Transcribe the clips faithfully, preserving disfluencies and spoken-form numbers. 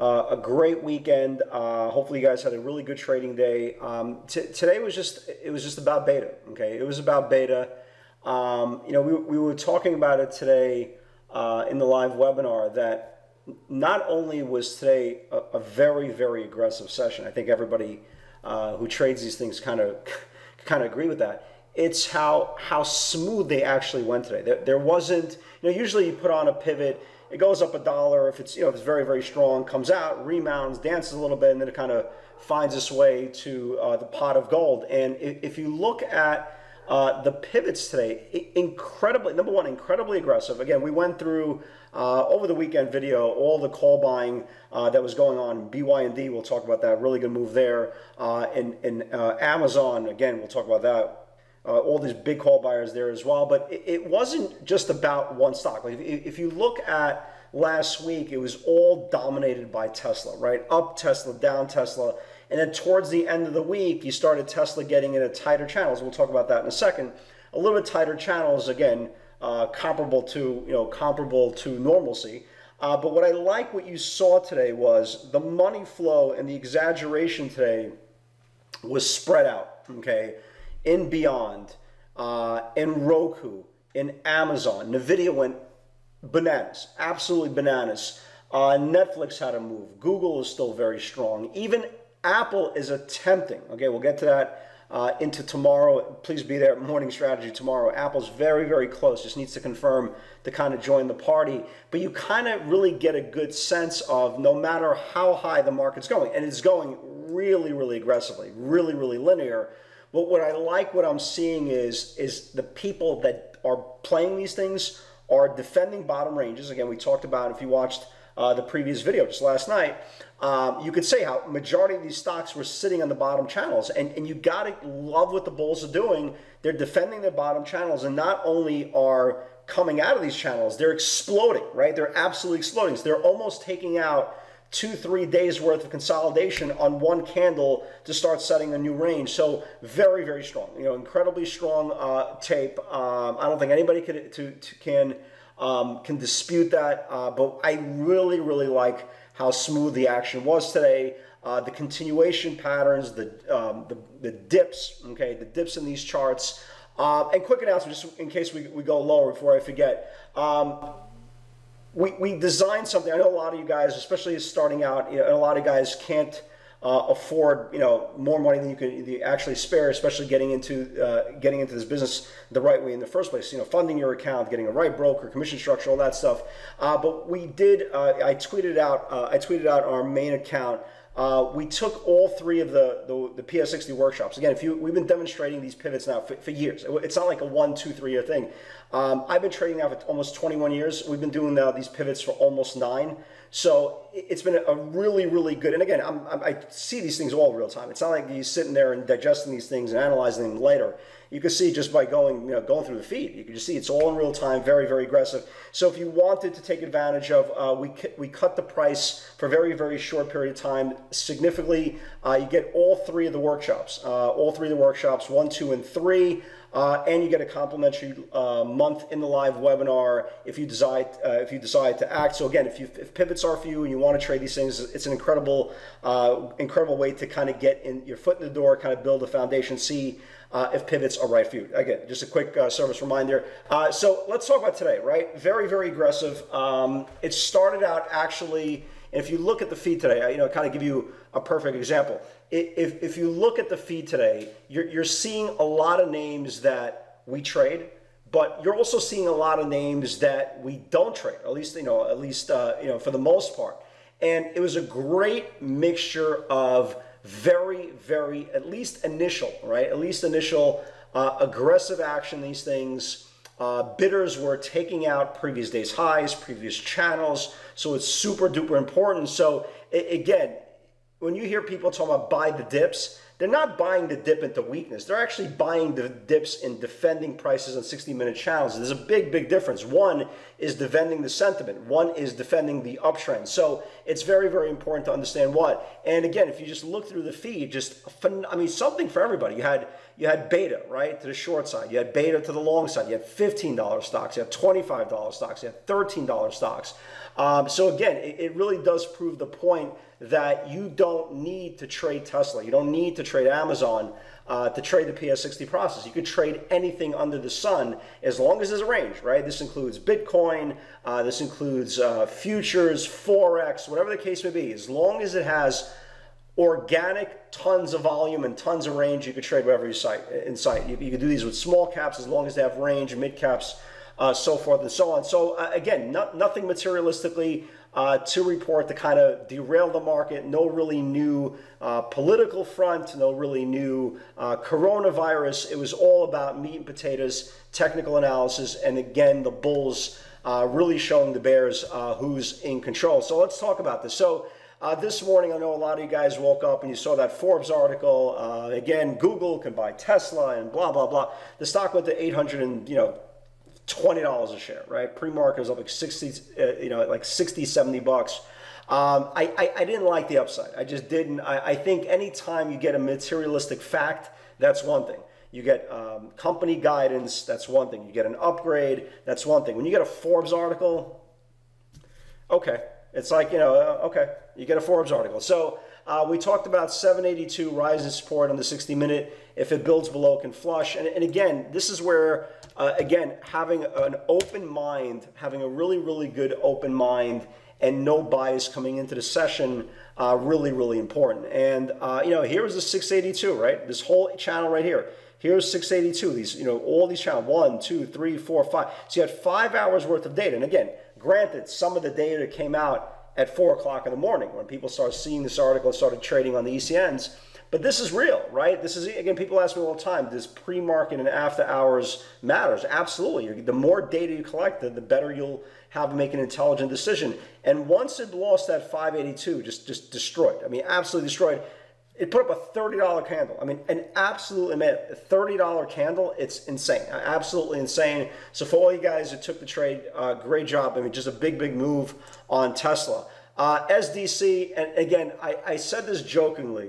uh, a great weekend. Uh, hopefully you guys had a really good trading day. Um, today was just, it was just about beta, okay? It was about beta. Um, you know, we, we were talking about it today uh, in the live webinar that not only was today a, a very, very aggressive session, I think everybody uh, who trades these things kind of kind of agree with that. It's how how smooth they actually went today. There, there wasn't, you know, usually you put on a pivot, it goes up a dollar if it's, you know, if it's very, very strong, comes out, remounts, dances a little bit, and then it kind of finds its way to uh, the pot of gold. And if, if you look at uh, the pivots today, incredibly, number one, incredibly aggressive. Again, we went through uh, over the weekend video all the call buying uh, that was going on. B Y N D, we'll talk about that, really good move there. Uh, and and uh, Amazon, again, we'll talk about that. Uh, all these big call buyers there as well. But it, it wasn't just about one stock. Like if, if you look at last week, it was all dominated by Tesla, right? Up Tesla, down Tesla. And then towards the end of the week, you started Tesla getting into tighter channels. We'll talk about that in a second. A little bit tighter channels, again, uh, comparable to, you know, comparable to normalcy. Uh, but what I like what you saw today was the money flow and the exaggeration today was spread out, okay? In BYND, uh, in Roku, in Amazon. Nvidia went bananas, absolutely bananas. Uh, Netflix had a move. Google is still very strong. Even Apple is attempting. Okay, we'll get to that uh, into tomorrow. Please be there, morning strategy tomorrow. Apple's very, very close. Just needs to confirm to kind of join the party. But you kind of really get a good sense of no matter how high the market's going, and it's going really, really aggressively, really, really linear. But what I like, what I'm seeing is, is the people that are playing these things are defending bottom ranges. Again, we talked about, if you watched uh, the previous video just last night, um, you could see how majority of these stocks were sitting on the bottom channels. And, and you got to love what the bulls are doing. They're defending their bottom channels, and not only are coming out of these channels, they're exploding, right? They're absolutely exploding. So they're almost taking out two, three days worth of consolidation on one candle to start setting a new range. So very, very strong, you know, incredibly strong uh, tape. Um, I don't think anybody could, to, to, can, um, can dispute that, uh, but I really, really like how smooth the action was today. Uh, the continuation patterns, the, um, the, the dips, okay, the dips in these charts. Uh, and quick announcement, just in case we, we go lower before I forget. Um, We, we designed something. I know a lot of you guys, especially starting out, you know, and a lot of guys can't uh, afford, you know, more money than you can actually spare, especially getting into uh, getting into this business the right way in the first place. You know, funding your account, getting a right broker, commission structure, all that stuff. Uh, but we did. Uh, I tweeted out. Uh, I tweeted out our main account. Uh, we took all three of the, the the P S sixty workshops. Again, if you we've been demonstrating these pivots now for, for years. It's not like a one, two, three year thing. Um, I've been trading now for almost twenty-one years. We've been doing uh, these pivots for almost nine. So it's been a really, really good. And again, I'm, I'm, I see these things all real time. It's not like you're sitting there and digesting these things and analyzing them later. You can see just by going, you know, going through the feed, you can just see it's all in real time, very, very aggressive. So if you wanted to take advantage of, uh, we we cut the price for a very, very short period of time significantly. Uh, you get all three of the workshops, uh, all three of the workshops, one, two, and three, uh, and you get a complimentary uh, month in the live webinar if you decide uh, if you decide to act. So again, if you if pivots are for you and you want to trade these things, it's an incredible, uh, incredible way to kind of get in your foot in the door, kind of build a foundation, see. Uh, if pivots are right for you. Again, just a quick uh, service reminder. Uh, so let's talk about today, right? Very, very aggressive. Um, it started out actually, if you look at the feed today, you know, kind of give you a perfect example. If, if you look at the feed today, you're, you're seeing a lot of names that we trade, but you're also seeing a lot of names that we don't trade, at least, you know, at least, uh, you know, for the most part. And it was a great mixture of very, very, at least initial, right? At least initial uh, aggressive action, these things. Uh, bidders were taking out previous days' highs, previous channels. So it's super duper important. So it, again, when you hear people talking about buy the dips, they're not buying the dip into weakness. They're actually buying the dips in defending prices on sixty minute channels. There's a big, big difference. One is defending the sentiment. One is defending the uptrend. So it's very, very important to understand what. And again, if you just look through the feed, just, I mean, something for everybody. You had, you had beta, right, to the short side. You had beta to the long side. You had fifteen dollar stocks. You had twenty-five dollar stocks. You had thirteen dollar stocks. Um, so again, it, it really does prove the point that you don't need to trade Tesla. You don't need to trade Amazon uh, to trade the P S sixty process. You could trade anything under the sun as long as there's a range, right? This includes Bitcoin. Uh, this includes uh, futures, Forex, whatever the case may be. As long as it has organic tons of volume and tons of range, you could trade whatever you sight, in sight. You, you could do these with small caps as long as they have range, mid caps, uh, so forth and so on. So uh, again, not, nothing materialistically Uh, to report to kind of derail the market. No really new uh, political front, no really new uh, coronavirus. It was all about meat and potatoes, technical analysis, and again, the bulls uh, really showing the bears uh, who's in control. So let's talk about this. So uh, this morning, I know a lot of you guys woke up and you saw that Forbes article. Uh, again, Google can buy Tesla and blah, blah, blah. The stock went to eight hundred and, you know, twenty dollars a share, right? Pre-market was up like sixty, uh, you know, like sixty, seventy bucks. Um, I, I, I didn't like the upside. I just didn't. I, I think anytime you get a materialistic fact, that's one thing. You get um, company guidance, that's one thing. You get an upgrade, that's one thing. When you get a Forbes article, okay. It's like, you know, uh, okay, you get a Forbes article. So uh, we talked about seven eighty-two rise in support on the sixty minute. If it builds below, can flush. And, and again, this is where, uh, again, having an open mind, having a really, really good open mind and no bias coming into the session, uh, really, really important. And, uh, you know, here is the six eighty-two, right? This whole channel right here. Here's six eighty-two, these, you know, all these channels, one, two, three, four, five. So you had five hours worth of data. And again, granted, some of the data came out at four o'clock in the morning when people started seeing this article and started trading on the E C Ns. But this is real, right? This is, again, people ask me all the time, does pre-market and after hours matters? Absolutely. The more data you collect, the, the better you'll have to make an intelligent decision. And once it lost that five eighty-two, just, just destroyed. I mean, absolutely destroyed. It put up a thirty dollar candle. I mean, an absolute thirty dollar candle. It's insane. Absolutely insane. So for all you guys who took the trade, uh, great job. I mean, just a big, big move on Tesla. Uh, S D C, and again, I, I said this jokingly.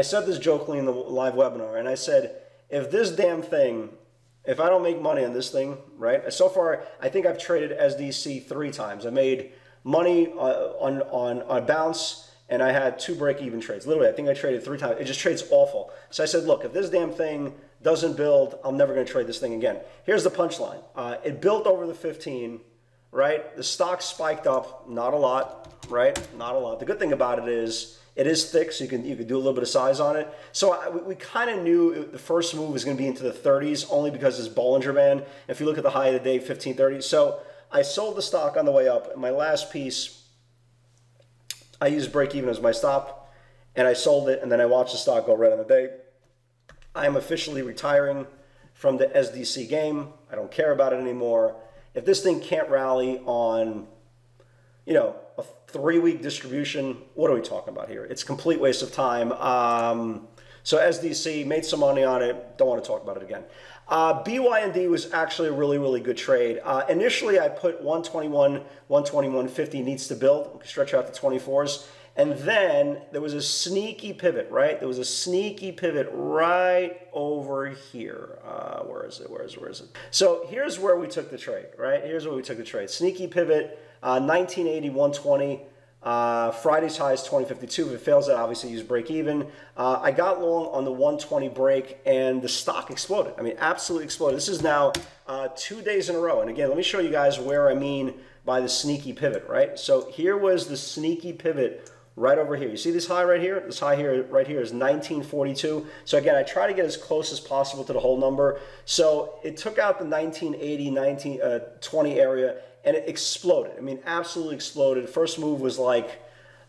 I said this jokingly in the live webinar, and I said, if this damn thing, if I don't make money on this thing, right? So far, I think I've traded S D C three times. I made money uh, on, on, on bounce, and I had two break-even trades. Literally, I think I traded three times. It just trades awful. So I said, look, if this damn thing doesn't build, I'm never going to trade this thing again. Here's the punchline. Uh, it built over the fifteen, right? The stock spiked up, not a lot, right? Not a lot. The good thing about it is it is thick, so you can, you can do a little bit of size on it. So I, we, we kind of knew it, the first move was going to be into the thirties, only because it's Bollinger Band. If you look at the high of the day, fifteen thirty. So I sold the stock on the way up, and my last piece, I used break even as my stop, and I sold it, and then I watched the stock go red on the day. I am officially retiring from the S D C game. I don't care about it anymore. If this thing can't rally on, you know, a three-week distribution, what are we talking about here? It's a complete waste of time. Um, so S D C, made some money on it. Don't want to talk about it again. Uh, B Y N D was actually a really, really good trade. Uh, initially, I put one twenty-one, one twenty-one fifty needs to build, stretch out the twenty-fours. And then there was a sneaky pivot, right? There was a sneaky pivot right over here. Uh, where is it? Where is it? Where is it? So here's where we took the trade, right? Here's where we took the trade. Sneaky pivot, uh, nineteen eighty, one twenty. Uh, Friday's high is twenty fifty-two. If it fails that, obviously use break even. Uh, I got long on the one twenty break, and the stock exploded. I mean, absolutely exploded. This is now uh, two days in a row. And again, let me show you guys where I mean by the sneaky pivot, right? So here was the sneaky pivot right over here. You see this high right here? This high here, right here is nineteen forty-two. So again, I try to get as close as possible to the whole number. So it took out the nineteen eighty, nineteen twenty area, and it exploded. I mean, absolutely exploded. First move was like,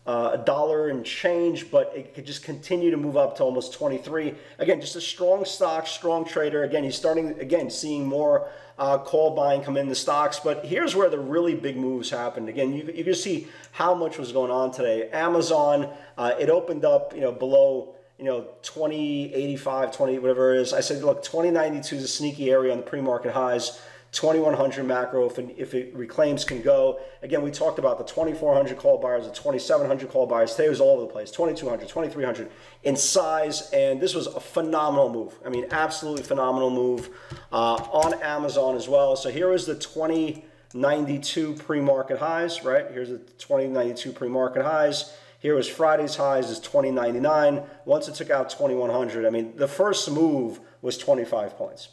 uh, a dollar and change, but it could just continue to move up to almost twenty-three. Again, just a strong stock, strong trader. Again, he's starting, again, seeing more uh, call buying come in the stocks, but here's where the really big moves happened. Again, you, you can see how much was going on today. Amazon, uh, it opened up, you know, below, you know, twenty eighty-five, twenty, whatever it is. I said, look, twenty ninety-two is a sneaky area on the pre-market highs. twenty-one hundred macro, if it, if it reclaims, can go. Again, we talked about the twenty-four hundred call buyers, the twenty-seven hundred call buyers. Today was all over the place, twenty-two hundred, twenty-three hundred in size, and this was a phenomenal move. I mean, absolutely phenomenal move uh, on Amazon as well. So here is the twenty ninety-two pre-market highs, right? Here's the twenty ninety-two pre-market highs. Here was Friday's highs is twenty ninety-nine. Once it took out twenty-one hundred, I mean, the first move was twenty-five points.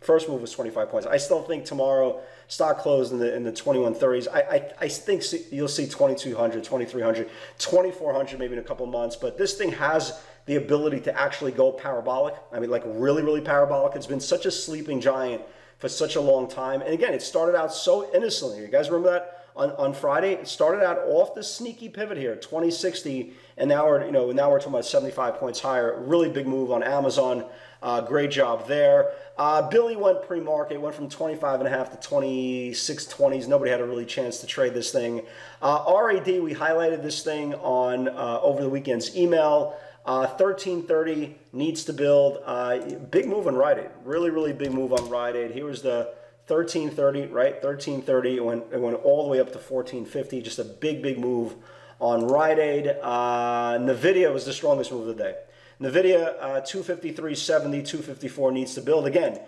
First move was twenty-five points. I still think tomorrow stock closed in the in the twenty-one thirties. I, I, I think you'll see twenty-two hundred, twenty-three hundred, twenty-four hundred maybe in a couple months. But this thing has the ability to actually go parabolic. I mean, like really, really parabolic. It's been such a sleeping giant for such a long time. And again, it started out so innocently. You guys remember that? On, on Friday, it started out off the sneaky pivot here, twenty sixty, and now we're, you know, now we're talking about seventy-five points higher. Really big move on Amazon. Uh, great job there. Uh, Billy went pre-market, went from twenty-five and a half to twenty-six twenties. Nobody had a really chance to trade this thing. Uh, R A D, we highlighted this thing on uh, over the weekend's email. Uh, thirteen thirty needs to build. Uh, big move on Rite Aid. Really, really big move on Rite Aid. Here was the thirteen thirty, right? thirteen thirty, it went, it went all the way up to fourteen fifty. Just a big, big move on Rite Aid. Uh, Nvidia was the strongest move of the day. Nvidia, uh, two fifty-three seventy, two fifty-four needs to build. Again,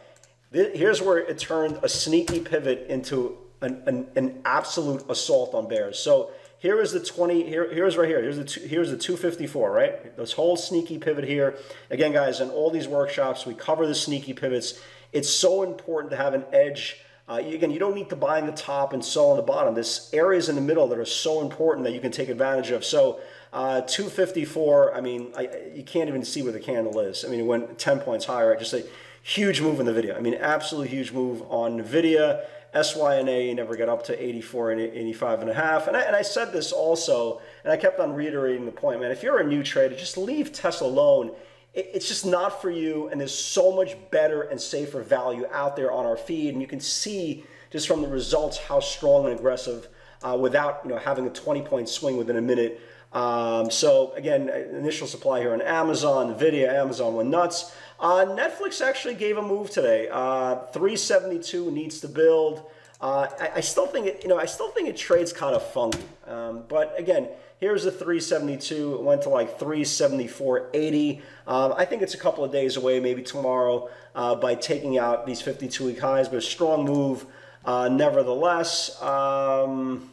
here's where it turned a sneaky pivot into an, an, an absolute assault on bears. So here is the twenty, here, here's right here, here's the, two, here's the two fifty-four, right? This whole sneaky pivot here. Again, guys, in all these workshops, we cover the sneaky pivots. It's so important to have an edge. Uh, again, you don't need to buy in the top and sell in the bottom. There's areas in the middle that are so important that you can take advantage of. So uh, two fifty-four, I mean, I, you can't even see where the candle is. I mean, it went ten points higher. Just a huge move in Nvidia. I mean, absolutely huge move on Nvidia. S Y N A never got up to eighty-four and eighty-five and a half. And I, and I said this also, and I kept on reiterating the point, man, if you're a new trader, just leave Tesla alone. It's just not for you, and there's so much better and safer value out there on our feed, and you can see just from the results how strong and aggressive uh, without, you know, having a twenty point swing within a minute. Um, so again, initial supply here on Amazon, Nvidia, Amazon went nuts. Uh, Netflix actually gave a move today. Uh, three seventy-two needs to build. Uh, I, I still think it, you know, I still think it trades kind of funky. Um, but again, here's a three seventy-two. It went to like three seventy-four eighty. Um, I think it's a couple of days away, maybe tomorrow, uh, by taking out these fifty-two week highs. But a strong move, uh, nevertheless. Um,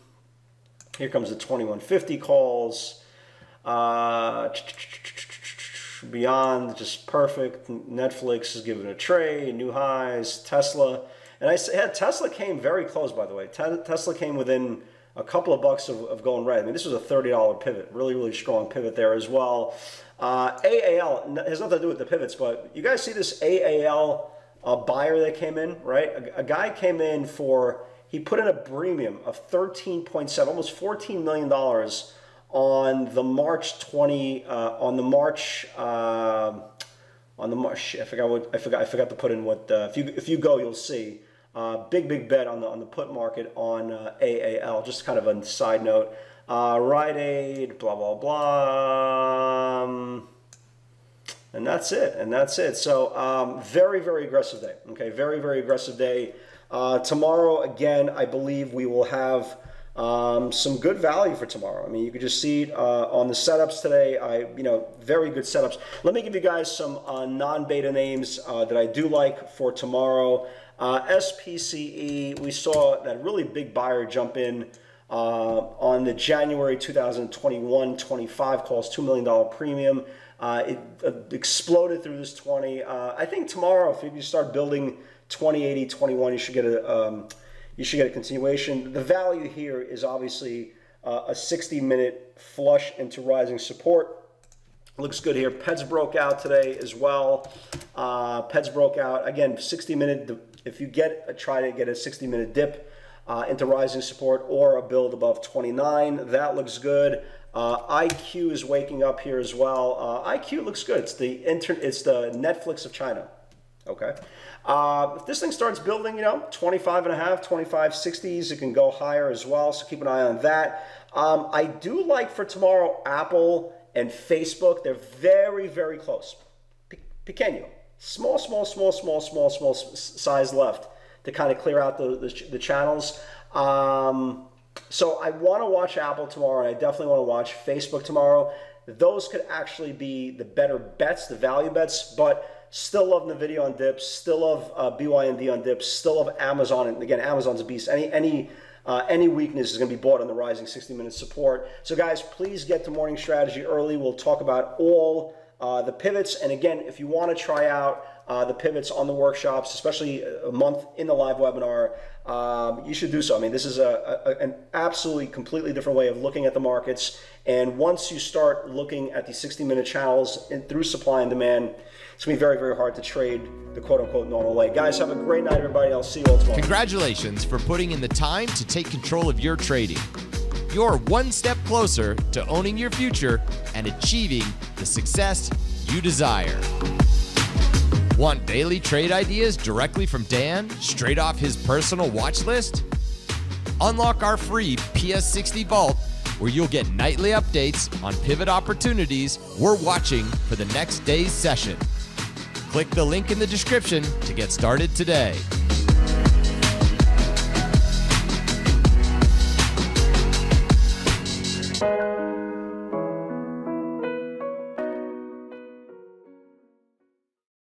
here comes the twenty-one fifty calls. Uh, Beyond, just perfect. Netflix is giving a trade, new highs. Tesla. And I said, Tesla came very close, by the way. Tesla came within a couple of bucks of, of going red. I mean, this was a thirty dollar pivot. Really, really strong pivot there as well. Uh, A A L, it has nothing to do with the pivots, but you guys see this A A L uh, buyer that came in, right? A, a guy came in for, he put in a premium of thirteen point seven, almost fourteen million dollars on the March twentieth, uh, on the March, uh, on the March, I forgot what, I forgot, I forgot to put in what, uh, if you, if you go, you'll see. Uh, big, big bet on the, on the put market on uh, A A L, just kind of a side note. Uh, Rite Aid, blah, blah, blah. Um, and that's it. And that's it. So um, very, very aggressive day. Okay, very, very aggressive day. Uh, tomorrow, again, I believe we will have um, some good value for tomorrow. I mean, you could just see it uh, on the setups today. I, you know, very good setups. Let me give you guys some uh, non-beta names uh, that I do like for tomorrow. Uh, S P C E, we saw that really big buyer jump in uh, on the January two thousand twenty-one twenty-five calls, two million dollar premium. Uh, it uh, exploded through this twenty. Uh, I think tomorrow, if you start building twenty eighty, twenty-one, you should get a um, you should get a continuation. The value here is obviously uh, a sixty minute flush into rising support. Looks good here. Pets broke out today as well. Uh, Pets broke out again. sixty minute. If you get a, try to get a sixty minute dip uh, into rising support or a build above twenty-nine, that looks good. Uh, I Q is waking up here as well. Uh, I Q looks good. It's the inter it's the Netflix of China. Okay. Uh, if this thing starts building, you know, twenty-five and a half, twenty-five sixties, it can go higher as well. So keep an eye on that. Um, I do like for tomorrow, Apple and Facebook. They're very, very close. Pe pequeño. Small, small, small, small, small, small size left to kind of clear out the, the, the channels. Um, so I want to watch Apple tomorrow, and I definitely want to watch Facebook tomorrow. Those could actually be the better bets, the value bets, but still love Nvidia on dips, still love uh, B Y N D on dips, still love Amazon. And again, Amazon's a beast. Any, any, uh, any weakness is going to be bought on the rising sixty minute support. So guys, please get to morning strategy early. We'll talk about all Uh, the pivots, and again, if you want to try out uh, the pivots on the workshops, especially a month in the live webinar, um, you should do so. I mean, this is a, a, an absolutely completely different way of looking at the markets, and once you start looking at the sixty minute channels and through supply and demand, it's going to be very, very hard to trade the quote-unquote normal way. Guys, have a great night, everybody. I'll see you all tomorrow. Congratulations for putting in the time to take control of your trading. You're one step closer to owning your future and achieving the success you desire. Want daily trade ideas directly from Dan, straight off his personal watch list? Unlock our free P S sixty vault, where you'll get nightly updates on pivot opportunities we're watching for the next day's session. Click the link in the description to get started today.